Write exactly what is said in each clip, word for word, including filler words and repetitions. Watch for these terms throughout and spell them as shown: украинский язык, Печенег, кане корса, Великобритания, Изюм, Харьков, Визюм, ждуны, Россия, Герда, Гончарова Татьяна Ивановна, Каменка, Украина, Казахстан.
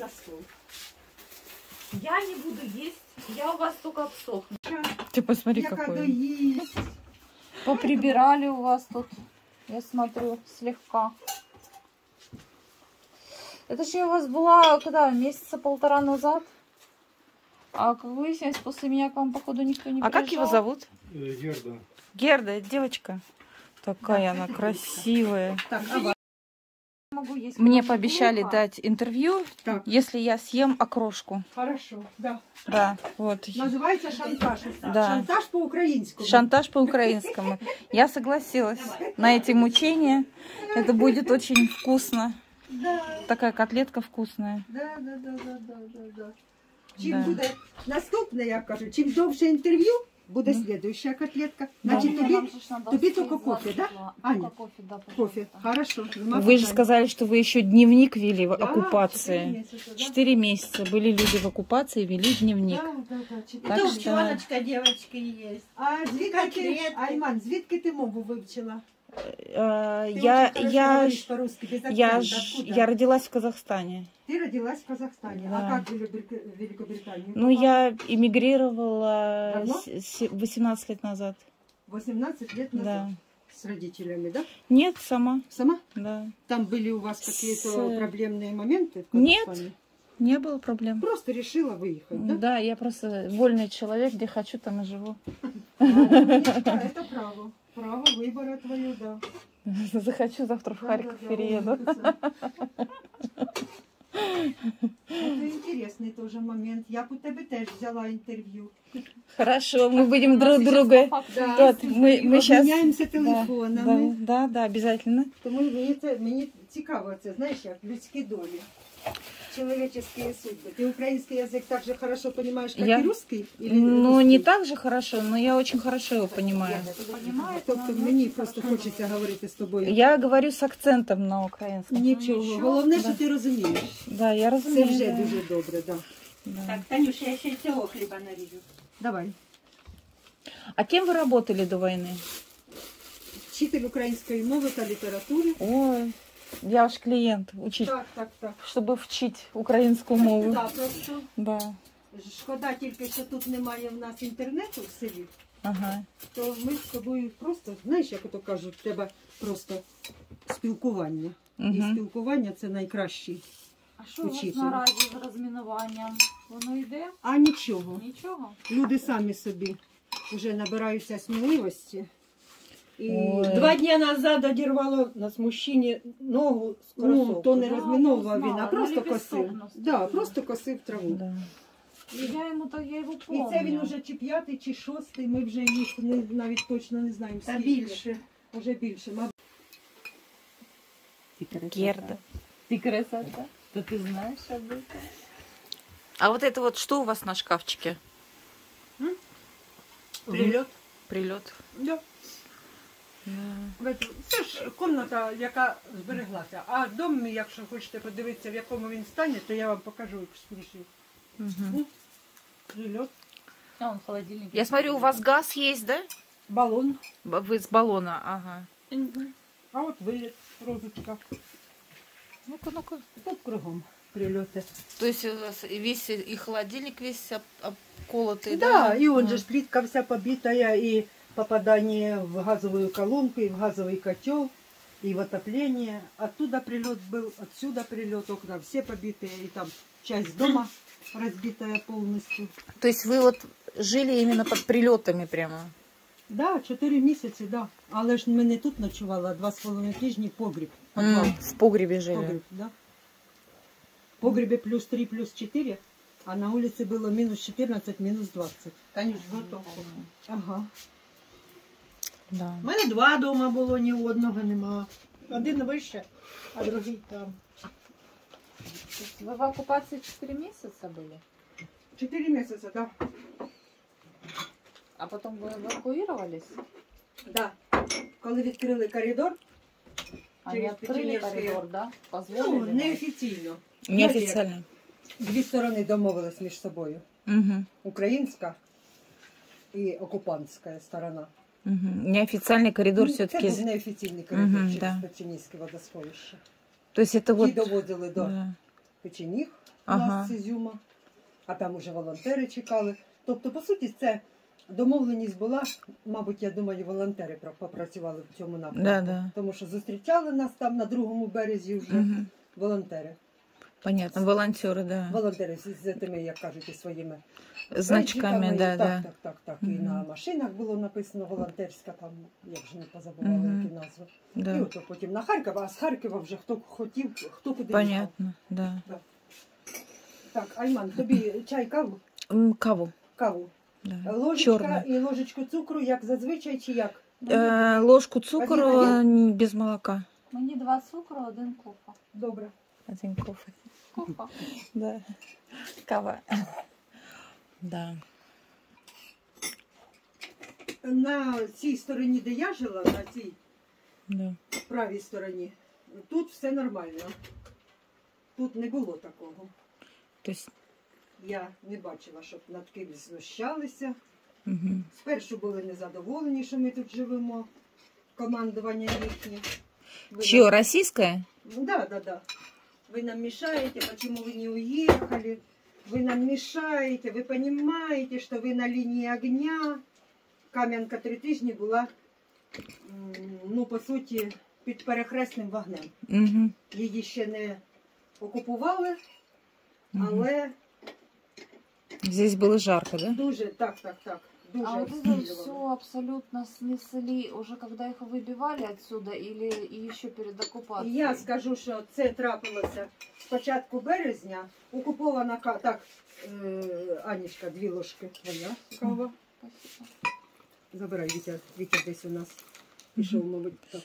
за стол. Я не буду есть, я у вас только обсохну. Ты посмотри, я какой. Есть. Поприбирали у вас тут, я смотрю, слегка. Это же я у вас была, когда, месяца полтора назад. А как выяснилось, после меня к вам, походу, никто не а приезжал. А как его зовут? Герда. Герда, девочка. Такая да, она красивая. Так, а могу есть. Мне пообещали а? дать интервью, так. если я съем окрошку. Хорошо, да. Да, вот. Называется шантаж. Да. Шантаж по-украинскому. Шантаж по-украинскому. Я согласилась на эти мучения. Это будет очень вкусно. Да. Такая котлетка вкусная. Да, да, да, да, да, да. Чем буде наступне, я кажу, чим довше інтерв'ю, буде слідуюча котлетка. Значить, тобі тільки кофе, да? Аня, кофе, хорошо. Вы же сказали, что вы еще дневник вели в оккупации. Четыре месяца были люди в оккупации, вели дневник. Это ученочка девочки есть. А Айман, звідки ти мову вивчила? Я, я, я, я родилась в Казахстане. Ты родилась в Казахстане. Да. А как в Великобритании? Ну, а? я эмигрировала восемнадцать лет назад. восемнадцать лет назад? Да. С родителями, да? Нет, сама. Сама? Да. Там были у вас какие-то с... проблемные моменты? Нет, не было проблем. Просто решила выехать, да? Да, я просто вольный человек, где хочу, там и живу. Это право. Право выбора твое, да. Захочу, завтра в Харьков да, да, перееду. Это интересный тоже момент. Я у тебя тоже взяла интервью. Хорошо, мы будем друг друга. Да, Тот, мы, мы сейчас обменяемся телефонами. Да, да, да, обязательно. Тому мне, мне цікаво це, знаешь, как людские доли. Человеческие судьбы. Ты украинский язык так же хорошо понимаешь, как я... и русский? Или ну, русский? Не так же хорошо, но я очень хорошо его понимаю. Понимаю, то, кто мне просто хочется говорить с тобой. Я говорю с акцентом на украинском. Ничего. Ничего. Главное, да. что ты разумеешь. Да, я разумею. Это уже дуже добре, да. да. Так, Танюша, я еще и цього хлеба нарежу. Давай. А кем вы работали до войны? Вчитель украинской мовы та литературы. Ой. Я ваш клиент, учить, так, так, так. чтобы вчить украинскую мову. Да, просто. Да. Шкода тільки, що тут немає в нас інтернету в селі, ага. то ми з тобою просто, знаєш, як то кажуть, треба просто спілкування. Угу. І спілкування це найкращий. А що у вас наразі з розмінуванням? Воно йде? А нічого. Нічого? Люди самі собі вже набираються сміливості. Ой. Два дня назад одірвало нас мужчині ногу з кросовки. Ну, то не розміновував він, а просто косив. Да, просто косив траву. Да. І я йому то я його помню. І це він уже чи п'ятий, чи шостий, ми вже їх не, навіть точно не знаємо скільки. Та більше. Уже більше. Ти красота. Герда. Ти красота. То ти знаєш об этом. А вот это вот что у вас на шкафчике? М? Прилет. Прилет. Да. Це ж кімната, яка збереглася. А дом, якщо хочете подивитися, в якому він стані, то я вам покажу екскурсію. Угу. Прильот. А, он холодильник. Я смотрю, у вас газ есть, да? Баллон. Вы с баллона, ага. Угу. А от виліт, розочка. Ну-ка, ну-ка. Тут кругом прильоти. То есть у вас весь и холодильник весь обколотый, да? Да, и он а. же ж плитка вся побитая, и... попадание в газовую колонку и в газовый котел и в отопление. Оттуда прилет был, отсюда прилет, окна все побитые и там часть дома разбитая полностью. То есть вы вот жили именно под прилетами прямо? Да, четыре месяца, да. Але ж мы не тут ночевала, два с половиной тижні погреб. Подвал. В погребе жили? Погреб, да. В погребе плюс три, плюс четыре. А на улице было минус четырнадцать, минус двадцать. Конечно, готово. Ага. Да. У мене два дома було, ні одного нема. Один вище, а другий там. Ви в окупації чотири місяці були? чотири місяці, так. Да. А потім ви евакуювалися? Так. Да. Коли відкрили коридор. А не відкрили коридор, так? Да? Позволили? Ну, неофіційно. Неофіційно. Дві сторони домовились між собою. Угу. Українська і окупантська сторона. Угу. Неофициальный коридор ну, все-таки. Это неофициальный коридор угу, через да. Печенегское водосховище. То есть это вот... И доводили до да. Печенег. ага. нас з Ізюма, а там уже волонтери чекали. Тобто, по суті, це домовленість була, мабуть, я думаю, волонтери попрацювали в цьому напрямку, да, да. тому що зустрічали нас там на другому березі вже угу. волонтери. Понятно, волонтеры, да. Волонтеры с этими, как кажете, своими значками, да, так, да. Так, так, так. Mm-hmm. И на машинах было написано волонтерська, там, я вже не позабувала, mm-hmm. які назви. Да. І от потім на Харьков, а з Харкова вже хто хотів, хто куди їхав. Понятно, да. Так. Так, Айман, тобі чай, каву? Mm, каву. Каву. Да. Ложечка Чёрный. І ложечку цукру, як зазвичай, чи як? Е, ложку цукру один, без молока. Мені два цукру, один кофе. Добре. Один кофе. Кофе. Да. Кава. Да. На цій стороні, де я жила, на цій да. правій стороні, тут все нормально. Тут не було такого. Тобто... Я не бачила, щоб над кимось знущалися. Угу. Спершу були незадоволені, що ми тут живемо. Командування їхнє. Що, нам... російське? Ну, да, да, да. Вы нам мешаете, почему вы не уехали, вы нам мешаете, вы понимаете, что вы на линии огня. Каменка три тижні була, ну, по суті, під перехресним вогнем. Угу. Її ще не окупували, але... Здесь было жарко, да? Дуже, так, так, так. Дуже а вот это все абсолютно снесли, уже когда их выбивали отсюда или еще перед оккупацией? Я скажу, что это трапилося с початку березня. Окупована ка... Так, э, Анечка, две ложки. Вона кава. Забирай, Витя, Витя здесь у нас. Пішов, мабуть, так.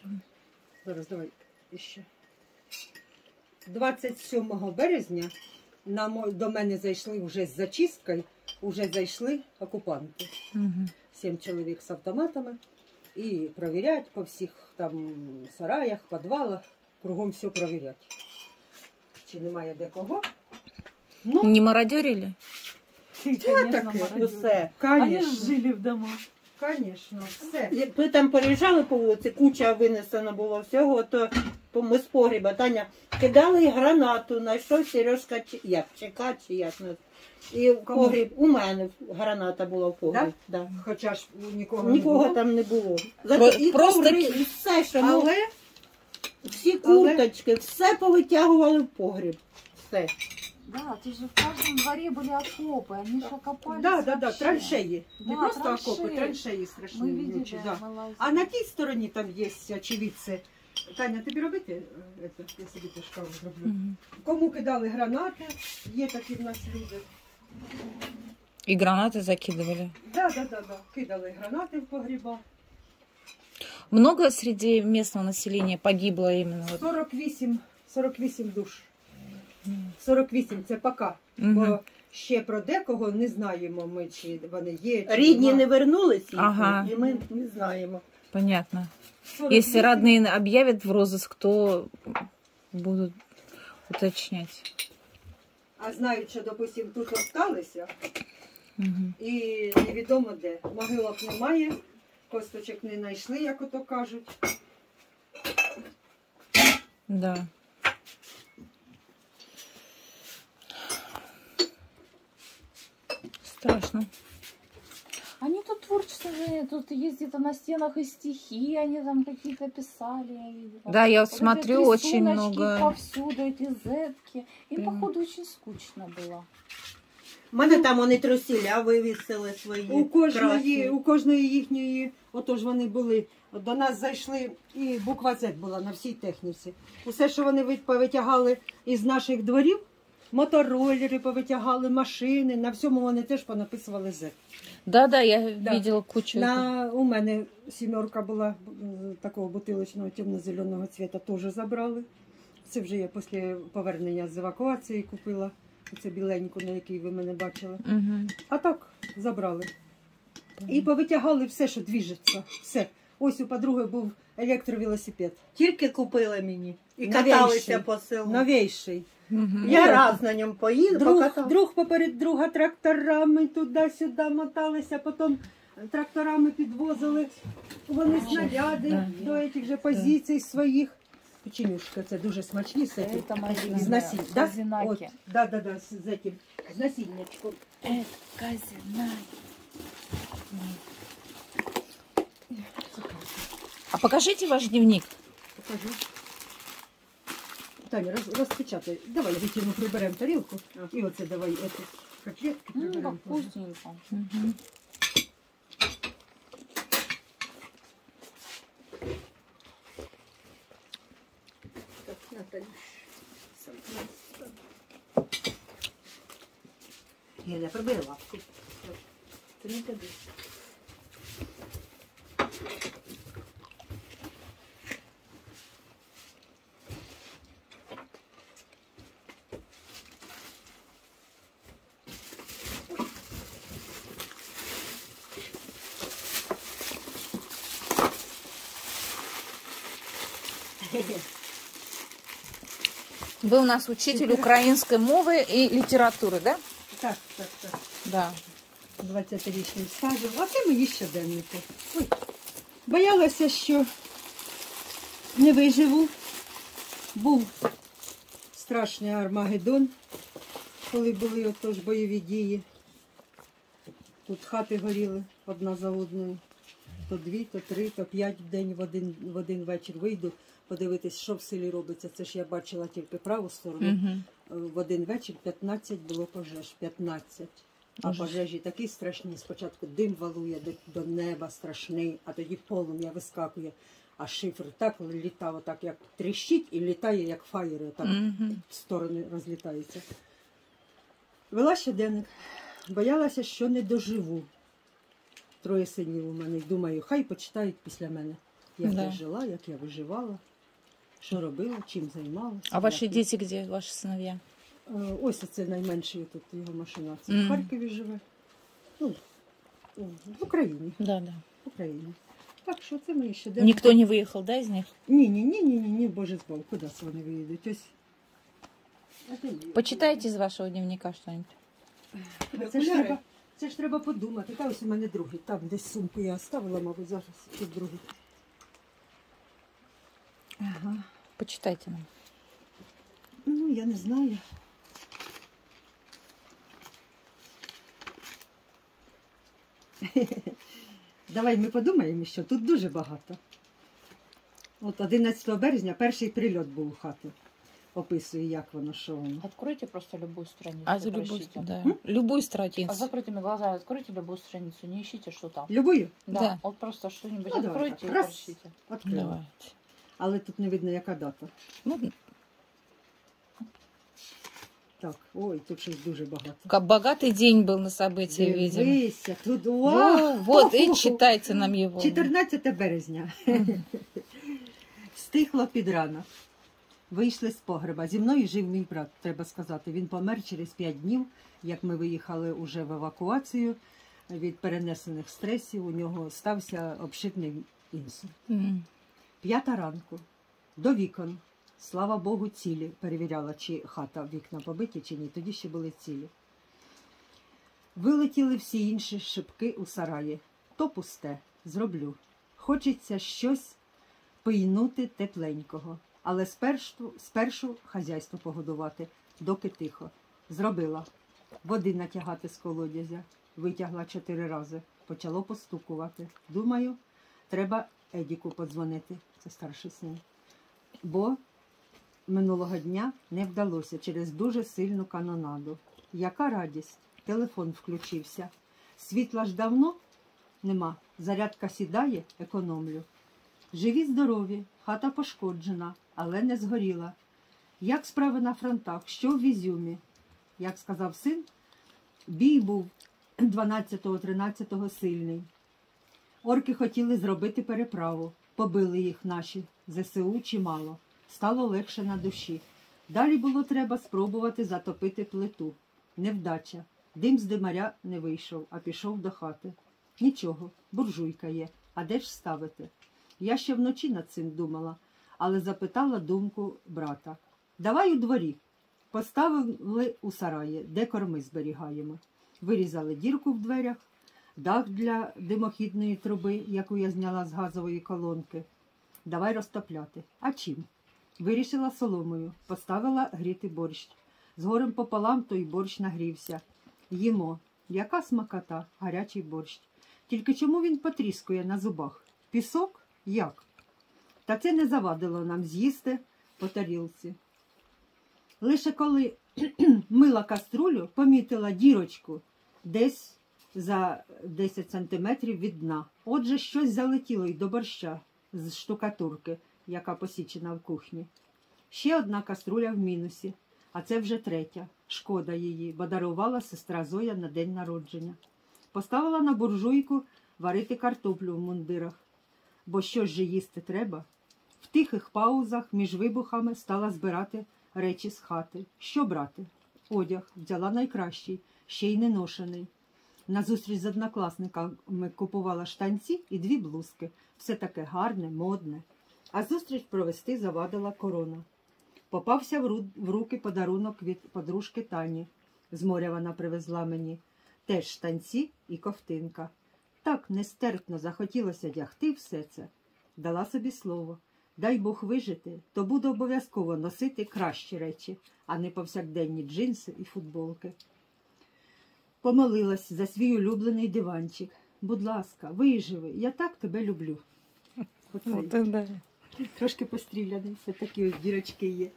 Зараз, давай еще. двадцять сьомого березня на мой... до мене зайшли уже з зачисткою. Уже зайшли окупанти, угу. сім чоловік з автоматами, і провірять по всіх там сараях, підвалах, кругом все провірять, чи немає де кого. Ну, не мародерили? Ну, все, вони жили в домах. Звісно, все. Якби там переїжджали по вулиці, куча винесена було всього, то ми з погріба, Таня, кидали гранату, знайшов Сережка, чи як, чека, чи як. І погріб, у мене граната була в погріб. Да? Да. Хоча ж нікого, нікого не було. там не було. Зато і просто коври, і все, що ми... Але... Всі курточки, Але... все повитягували в погріб. Все. Да, ты же в каждом дворе были окопы, они же окопались. Да, да, да, траншеи. Да, не просто траншеи. окопы, траншеи страшные. Мы видели, ночи, да. А на той стороне там есть очевидцы. Таня, тобі робити? Это, я собі теж каву зроблю. Угу. Кому кидали гранати, є такі в нас люди. І гранати закидували? Да, да, да, да. Кидали гранати в погреба. Много среди местного населения погибло именно? сорок вісім, сорок вісім душ. сорок вісім, це пока, угу. бо ще про декого не знаємо ми, чи вони є, чи рідні не вернулися, ага. і ми не знаємо. Понятно. Якщо родні об'являть в розиск, то будуть уточняти. А знають, що, допустим, тут залишилися, угу. і невідомо де. Могилок немає, косточок не знайшли, як ото кажуть. Да. Страшно. Они тут творческие, тут ездят на стенах и стихи, они там какие-то писали. Да, я вот смотрю, очень много. Повсюду эти зетки. Им, Прямо. походу, очень скучно было. У мене там вони трусіля вивісили свої. У кожної, у кожної їхньої, отож вони були, до нас зайшли, і буква З була на всій техніці. Усе, що вони повитягали із наших дворів, мотороллеры повытягали, машини, на всьому вони теж понаписували З. Да, да, я да. видела кучу. На, у мене сімерка була такого бутилочного темно-зеленого цвета, теж забрали. Це вже я після повернення з евакуації купила. Оце біленьку, на якій ви мене бачили. Угу. А так забрали. Угу. І повитягали все, що движеться. Все. Ось у подруги був електровелосипед. Тільки купила мені. І каталися по селу. Новейший. Угу. Я раз на ньому поїду, друг, друг поперед друга тракторами туди-сюди моталися, потім тракторами підвозили вони снаряди да, до цих же позицій да. своїх. печенюшка, це дуже смачні з цим. З насіння, да? От, да, да, да, з цим, з насіннячком. Це казинаки. А покажите ваш дневник. Покажу. Таня, раз, распечатай. Давай, Витя, мы приберем тарелку. А. И вот это давай, это котлетки. Ну, как вкусненько. Угу. Так, Наталья. Я, я приберу лапку. Ты не тобой. Вы у нас учитель украинской мовы и литературы, да? Так, так, так. Да. двадцятирічним стажем. А це мої щоденники. Ой. Боялася, що не виживу. Був страшний Армагеддон, коли були отож бойові дії. Тут хати горіли одна за одною. То дві, то три, то п'ять в день, в один, в один вечір вийду. Подивитись, що в селі робиться. Це ж я бачила тільки праву сторону. Угу. В один вечір п'ятнадцять було пожеж. п'ятнадцять. А пожежі такі страшні. Спочатку дим валує до неба страшний, а тоді полум'я вискакує. А шифр так літав, так як тріщить і літає, як фаєри. Так угу. В сторони розлітаються. Вела щоденник. Боялася, що не доживу. Троє синів у мене. Думаю, хай почитають після мене. Як да. Я жила, як я виживала, що робила, чим займалася. А ваші діти де, ваші синов'я? Ось це найменший тут його машина. Це mm. в Харкові живе. Ну, в Україні. Да, да. В Україні. Так що це ми ще демо. Ніхто не виїхав, да, з них? Ні, ні, ні, ні, ні, ні, боже збав, куди вони виїдуть? Ось. Почитайте з вашого дневника щось. Це ж треба, це ж треба подумати. Та ось у мене другий. Там десь сумку я оставила, мабуть, зараз тут другий. Ага. Почитайте нам. Ну, я не знаю. Давай ми подумаємо, що тут дуже багато. От одинадцятого березня перший прильот був у хату. Описую, як воно, що воно. Откройте просто любую страницу. А за любую, да. Любую страницу. А закрытыми глазами откройте любую страницу, не ищите, что там. Любую? Да. Да. Вот просто что-нибудь ну, откройте давай, и прочтите. Открывайте. Але тут не видно, яка дата. Ну, так, ой, тут щось дуже багато. Богатий день був на событии, видимо. Дивися, тут, вау! Вот, і читайте нам його. чотирнадцятого березня. Стихло під ранок. Вийшли з погреба. Зі мною жив мій брат, треба сказати. Він помер через п'ять днів, як ми виїхали уже в евакуацію. Від перенесених стресів у нього стався обширний інсульт. Mm. П'ята ранку. До вікон. Слава Богу, цілі. Перевіряла, чи хата, вікна побиті, чи ні. Тоді ще були цілі. Вилетіли всі інші шибки у сараї. То пусте. Зроблю. Хочеться щось пийнути тепленького. Але спершу, спершу хазяйство погодувати. Доки тихо. Зробила. Води натягати з колодязя. Витягла чотири рази. Почало постукувати. Думаю, треба Едіку подзвонити. Це старший син. Бо минулого дня не вдалося через дуже сильну канонаду. Яка радість! Телефон включився. Світла ж давно нема. Зарядка сідає, економлю. Живі, здорові, хата пошкоджена, але не згоріла. Як справи на фронтах? Що в Візюмі? Як сказав син, бій був дванадцятого тринадцятого сильний. Орки хотіли зробити переправу. Побили їх наші. зе ес у чимало. Стало легше на душі. Далі було треба спробувати затопити плиту. Невдача. Дим з димаря не вийшов, а пішов до хати. Нічого, буржуйка є. А де ж ставити? Я ще вночі над цим думала, але запитала думку брата. Давай у дворі. Поставили у сараї, де корми зберігаємо. Вирізали дірку в дверях. Дах для димохідної труби, яку я зняла з газової колонки. Давай розтопляти. А чим? Вирішила соломою, поставила гріти борщ. З горем пополам той борщ нагрівся. Їмо. Яка смакота, гарячий борщ. Тільки чому він потріскує на зубах? Пісок? Як? Та це не завадило нам з'їсти по тарілці. Лише коли мила каструлю, помітила дірочку десь за десять сантиметрів від дна. Отже, щось залетіло й до борща з штукатурки, яка посічена в кухні. Ще одна каструля в мінусі, а це вже третя. Шкода її, бо дарувала сестра Зоя на день народження. Поставила на буржуйку варити картоплю в мундирах, бо що ж їсти треба. В тихих паузах між вибухами стала збирати речі з хати. Що брати? Одяг. Взяла найкращий, ще й неношений. Назустріч з однокласниками купувала штанці і дві блузки. Все таке гарне, модне. А зустріч провести завадила корона. Попався в руки подарунок від подружки Тані. З моря вона привезла мені. Теж штанці і ковтинка. Так нестерпно захотілося дягти все це. Дала собі слово. Дай Бог вижити, то буду обов'язково носити кращі речі, а не повсякденні джинси і футболки. Помолилась за свій улюблений диванчик. Будь ласка, виживи, я так тебе люблю. Трошки постріляний, все такі ось дірочки є.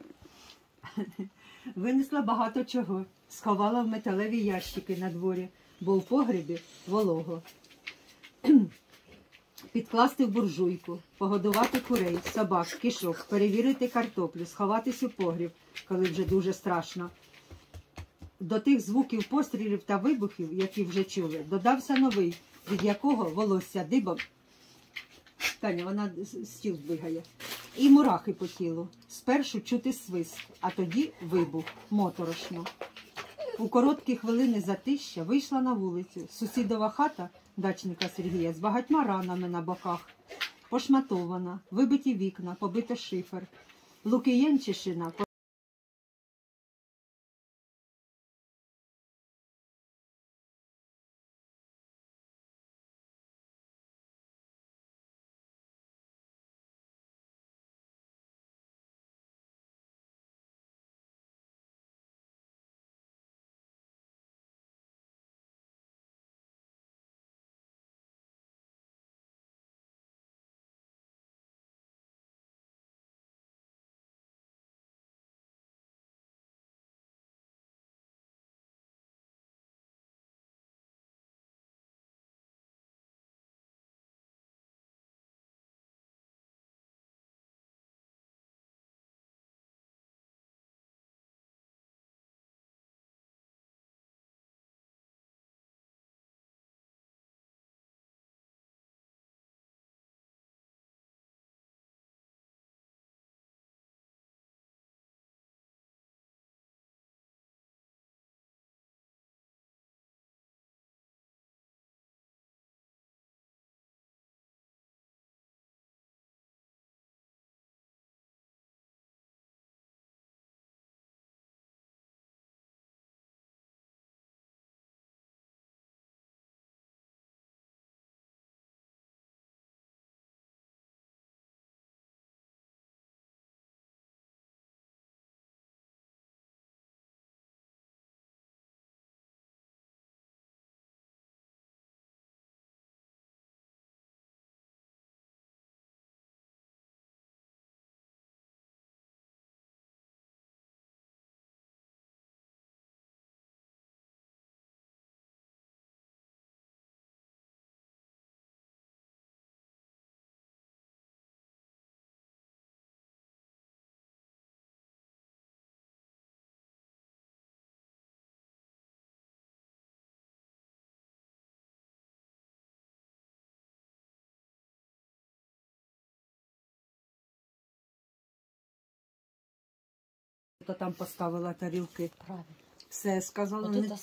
Винесла багато чого, сховала в металеві ящики на дворі, бо в погребі волого. Підкласти в буржуйку, погодувати курей, собак, кішок, перевірити картоплю, сховатись у погріб, коли вже дуже страшно. До тих звуків пострілів та вибухів, які вже чули, додався новий, від якого волосся дибом. Таня, вона стіл двигає. І мурахи по тілу. Спершу чути свист, а тоді вибух, моторошно. У короткі хвилини затища вийшла на вулицю. Сусідова хата дачника Сергія з багатьма ранами на боках. Пошматована, вибиті вікна, побито шифер. Лукіянчишина... Там поставила тарілки. Правильно. Все сказала, не,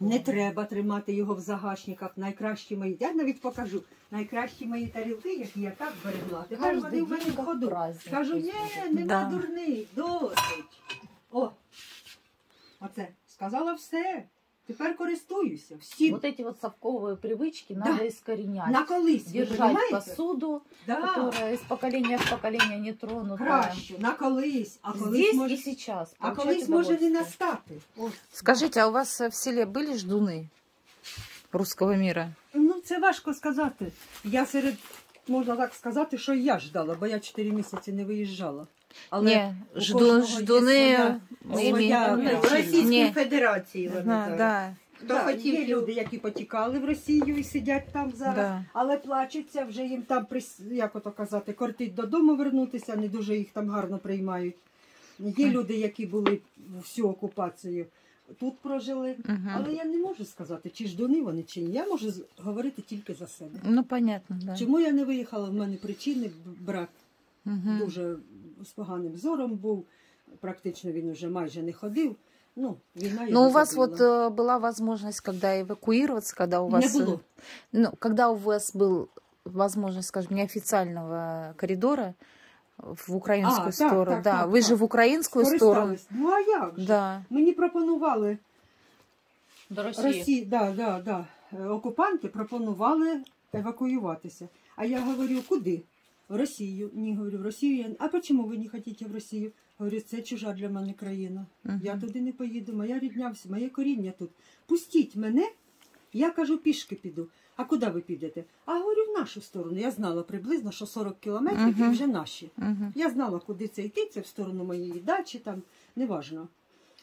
не треба тримати його в загашниках. Найкращі мої, я навіть покажу, найкращі мої тарілки, які я так берегла. Тепер вони в мене в ходу. Кажу, ні, нема да. дурний, досить. О, оце, сказала все. Теперь користуюсь всем. Вот эти вот совковые привычки, да, надо искоренять. На колысь, держать посуду, да, которая из поколения в поколение не тронута. На колысь. А колысь здесь мож... и сейчас. А колысь может и настаты. Скажите, а у вас в селе были ждуны русского мира? Ну, це важко сказати. Я серед, можна так сказати, що я ждала, бо я чотири місяці не виїжджала. Але не, жду, ждуни в Російській Федерації вони а, зараз. Да. Хто да, хотів, є люди, які потікали в Росію і сидять там зараз, да, але плачуться, вже їм там, як ото казати, кортить додому вернутися, не дуже їх там гарно приймають. Є люди, які були всю окупацію, тут прожили, угу, але я не можу сказати, чи ждуни вони, чи ні. Я можу говорити тільки за себе. Ну, понятно, да. Чому я не виїхала? В мене причини, брат, угу, дуже з поганим зором був, практично він уже майже не ходив. Ну, війна. Но у вас вот была возможность, когда эвакуироваться, когда у вас... Не было. Ну, когда у вас был возможность, скажем, неофициального коридора в украинскую а, сторону. Так, так, да, так, вы так, же в украинскую сторону. Ну, а як же? Да. Мені пропонували... До Росії. Росії, да, да, да. Окупанти пропонували евакуюватися. А я говорю, куди? В Росію. Ні, говорю, в Росію я... А почему ви не хотите в Росію? Говорю, це чужа для мене країна. Uh-huh. Я туди не поїду, моя рідня, моє коріння тут. Пустіть мене, я кажу, пішки піду. А куди ви підете? А говорю, в нашу сторону. Я знала приблизно, що сорок кілометрів uh-huh. і вже наші. Uh-huh. Я знала, куди це йти, це в сторону моєї дачі, там, неважно.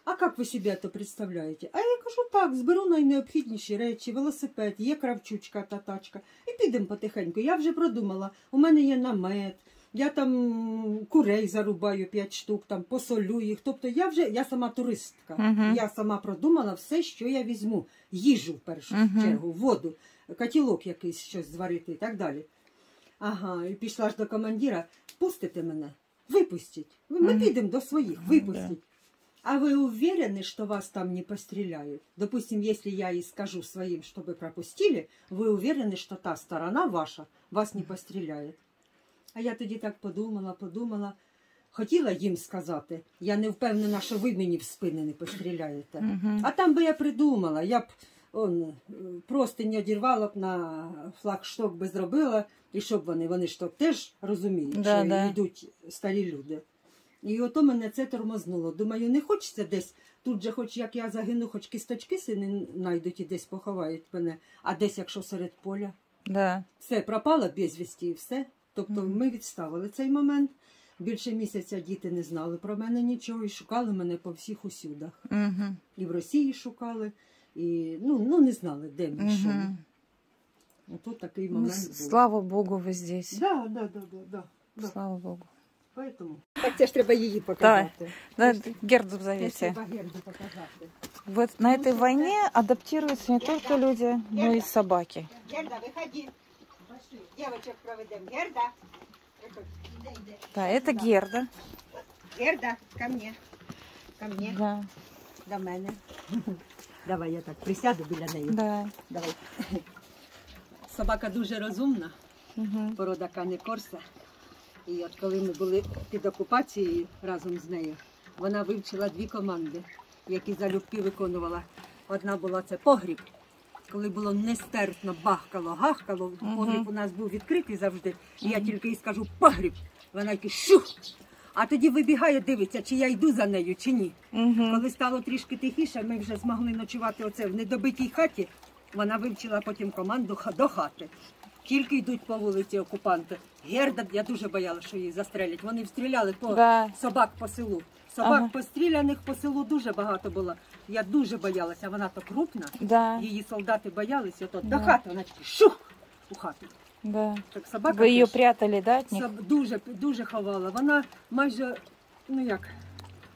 А як ви себе це представляєте? А я кажу, так, зберу найнеобхідніші речі, велосипед, є кравчучка та тачка. І підемо потихеньку. Я вже продумала, у мене є намет, я там курей зарубаю п'ять штук, там посолю їх. Тобто я вже, я сама туристка, uh-huh. я сама продумала все, що я візьму. Їжу в першу uh-huh. чергу, воду, котілок якийсь, щось зварити і так далі. Ага, і пішла ж до командира, пустите мене, випустіть, ми uh-huh. підемо до своїх, випустіть. Uh-huh. А вы уверены, что вас там не постреляют? Допустим, если я и скажу своим, чтобы пропустили, вы уверены, что та сторона ваша вас не постреляет? А я тоді так подумала, подумала, хотіла їм сказати, я не впевнена, що ви мені в спини не постріляєте. Mm-hmm. А там би я придумала, я б он, просто не одірвала б на флагшток, би зробила, і щоб вони, вони ж теж розуміють, да, що да. йдуть старі люди. І ото мене це тормознуло. Думаю, не хочеться десь, тут же хоч як я загину, хоч кісточки сини знайдуть і десь поховають мене, а десь якщо серед поля. Да. Все, пропало безвісті і все. Тобто mm-hmm. ми відставили цей момент. Більше місяця діти не знали про мене нічого і шукали мене по всіх усюдах. Mm-hmm. І в Росії шукали, і ну, ну не знали, де ми, що ми. Mm-hmm. Ото такий момент ну, був. Слава Богу, ви здесь. Да, да, да, да, да. Слава Богу. Поэтому. Так тебе ж треба її показати. Да, Герду зовите. Вот на этой войне адаптируются не только люди, но и собаки. Герда, выходи. Девочек проведем. Герда. Да, это Герда. Герда, ко мне. Ко мне. Да. До мене. Давай я так присяду біля неї. Да. Давай. Собака дуже розумна. Угу. Порода кане корса. І от коли ми були під окупацією разом з нею, вона вивчила дві команди, які залюбки виконувала. Одна була це погріб, коли було нестерпно бахкало, гахкало, погріб у нас був відкритий завжди, і я тільки їй скажу погріб, вона каже шух, а тоді вибігає, дивиться, чи я йду за нею, чи ні. Коли стало трішки тихіше, ми вже змогли ночувати оце в недобитій хаті, вона вивчила потім команду до хати. Тільки йдуть по вулиці окупанти. Герда, я дуже боялася, що її застрелять. Вони встріляли по да. собак по селу. Собак ага. постріляних по селу дуже багато було. Я дуже боялася, вона то крупна. Да. Її солдати боялися. От, да. До хати вона шух у хату. Да. Так собака. Ви її прятали, да? Соб... Дуже, дуже ховала. Вона майже, ну як,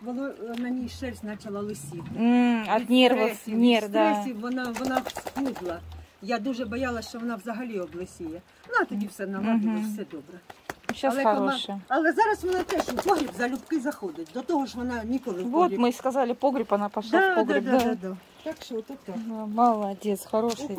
було... на ній шерсть почала лисіти. Mm, від нервів, нерв, да. Вона, вона вспухла. Я дуже боялася, що вона взагалі облесіє. Ну, а тоді все наладило, угу. все добре. Але, кома... Але зараз вона теж у погріб залюбки заходить. До того ж вона ніколи в погріб. От ми сказали погріб, вона пішла да, в погріб. Да, да, да, да. Так що, так. Да, молодець, хороший день.